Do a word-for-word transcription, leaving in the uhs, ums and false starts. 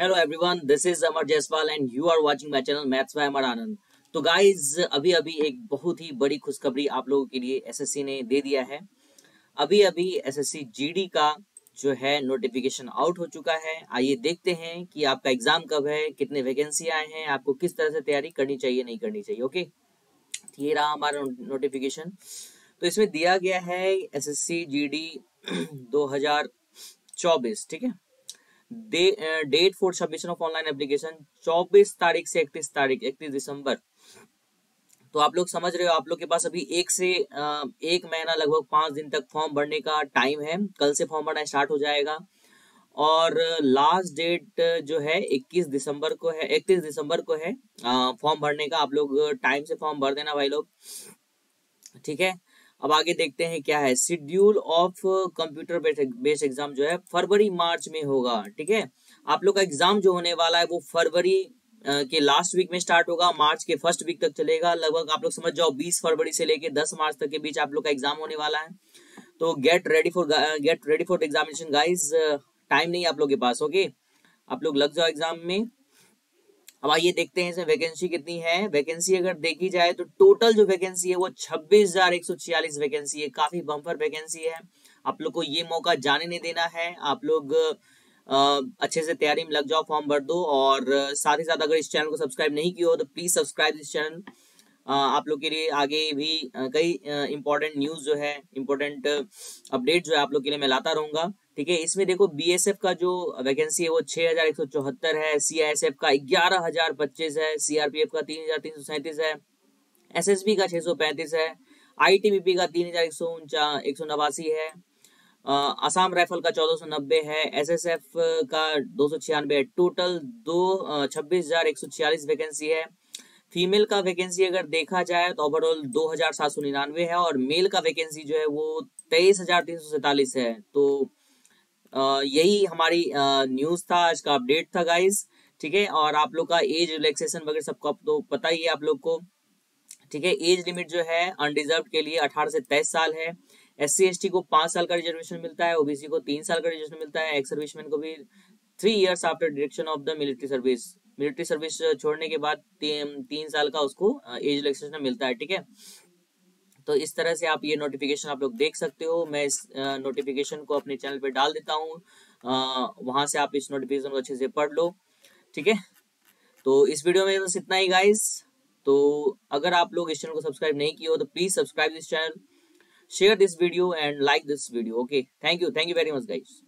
Hello everyone, this is Amar Jaiswal and you are watching my channel maths by Amar Anand. तो guys, अभी अभी एक बहुत ही बड़ी खुशखबरी आप लोगों के लिए एसएससी ने दे दिया है। अभी अभी एसएससी जीडी का जो है नोटिफिकेशन आउट हो चुका है। आइए देखते हैं कि आपका एग्जाम कब है, कितने वैकेंसी आए हैं, आपको किस तरह से तैयारी करनी चाहिए, नहीं करनी चाहिए। ओके, ये रहा हमारा नोटिफिकेशन। तो इसमें दिया गया है एसएससी जीडी दो हजार चौबीस, ठीक है। Date for submission of online application चौबीस तारीख से इकतीस तारीख इकतीस दिसंबर। तो आप लोग समझ रहे हो, आप लोग के पास अभी एक से एक महीना लगभग पांच दिन तक फॉर्म भरने का टाइम है। कल से फॉर्म भरना स्टार्ट हो जाएगा और लास्ट डेट जो है इक्कीस दिसंबर को है, इकतीस दिसंबर को है फॉर्म भरने का। आप लोग टाइम से फॉर्म भर देना भाई लोग, ठीक है। अब आगे देखते हैं क्या है। Schedule of computer based exam जो है फरवरी मार्च में होगा, ठीक है। आप लोग का एग्जाम जो होने वाला है वो फरवरी के लास्ट वीक में स्टार्ट होगा, मार्च के फर्स्ट वीक तक चलेगा। लगभग आप लोग समझ जाओ बीस फरवरी से लेके दस मार्च तक के बीच आप लोग का एग्जाम होने वाला है। तो get ready for get ready for examination guys. Time नहीं आप लोग के पास, ओके। आप लोग लग जाओ एग्जाम में। अब आइए देखते हैं इसमें वैकेंसी कितनी है। वैकेंसी अगर देखी जाए तो टोटल जो वैकेंसी है वो छब्बीस हजार एक सौ छियालीस वैकेंसी है। काफी बम्पर वैकेंसी है। आप लोग को ये मौका जाने नहीं देना है। आप लोग अच्छे से तैयारी में लग जाओ, फॉर्म भर दो। और साथ ही साथ अगर इस चैनल को सब्सक्राइब नहीं किया हो तो प्लीज सब्सक्राइब दिस चैनल। आप लोग के लिए आगे भी कई इंपॉर्टेंट न्यूज जो है, इम्पोर्टेंट अपडेट जो है आप लोग के लिए मैं लाता रहूंगा, ठीक है। इसमें देखो बीएसएफ का जो वैकेंसी है वो छह हजार एक सौ चौहत्तर है, सीआईएसएफ का ग्यारह हजार पच्चीस है, सीआरपीएफ का तीन हजार तीन सौ सैंतीस है, एसएसबी का छह सौ पैंतीस है, आईटीबीपी का तीन हजार एक सौ नवासी है, असम राइफल का चौदह सौ नब्बे है, एसएसएफ का दो सौ छियानवे है। टोटल दो छब्बीस हजार एक सौ छियालीस वैकेंसी है। फीमेल का वैकेंसी अगर देखा जाए तो ओवरऑल दो हजार सात सौ निन्यानवे है और मेल का वैकेंसी जो है वो तेईस हजार तीन सौ सैतालीस है। तो Uh, यही हमारी न्यूज uh, था, आज का अपडेट था गाइज, ठीक है। और आप लोग का एज रिलैक्सेशन वगैरह सबको तो पता ही है आप लोग को, ठीक है। एज लिमिट जो है अनरिजर्व के लिए अठारह से तेईस साल है। एस सी एस टी को पांच साल का रिजर्वेशन मिलता है, ओबीसी को तीन साल का रिजर्वेशन मिलता है, एक्स सर्विसमैन को भी three years after direction of the military service, military service छोड़ने के बाद तीन, तीन साल का उसको एज रिलैक्सेशन मिलता है, ठीक है। तो इस तरह से आप ये नोटिफिकेशन आप लोग देख सकते हो। मैं इस नोटिफिकेशन को अपने चैनल पे डाल देता हूँ, वहां से आप इस नोटिफिकेशन को अच्छे से पढ़ लो, ठीक है। तो इस वीडियो में बस इतना ही गाइज। तो अगर आप लोग इस चैनल को सब्सक्राइब नहीं किए हो तो please subscribe this channel, share this video and like this video, okay. Thank you, thank you very much guys.